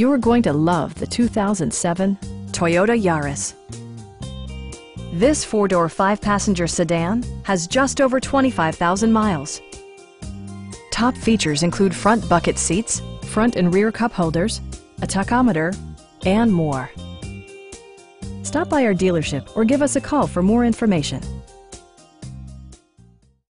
You're going to love the 2007 Toyota Yaris. This four-door, five-passenger sedan has just over 25,000 miles. Top features include front bucket seats, front and rear cup holders, a tachometer, and more. Stop by our dealership or give us a call for more information.